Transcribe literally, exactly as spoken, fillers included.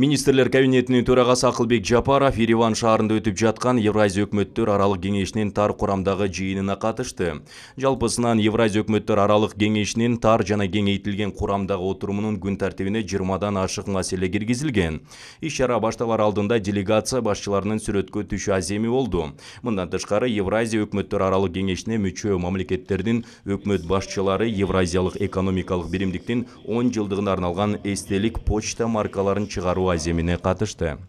Министрлер кабинетінің төрағасы Ақылбек Жапаров Ереван шаарында өтіп жатқан Евразия өкметтер аралық кеңешінен тар құрамдағы жиынына қатысты. Жалпысынан Евразия өкметтер аралық кеңешінен тар және кеңейтілген құрамдағы отырымының күн тәртібіне жиырмадан ашық мәселе кіргізілген. Іс-шара башталар алдында делегация басшыларының сүрөткө түшү аземи болды. Мындан тышкары Евразия өкметтер аралық кеңешіне мүчө мамлекеттердин өкмөт башчылары евразиялық экономикалық биримдиктин он жылдығына арналған естелік почта маркаларын шығару аземіне қатышты.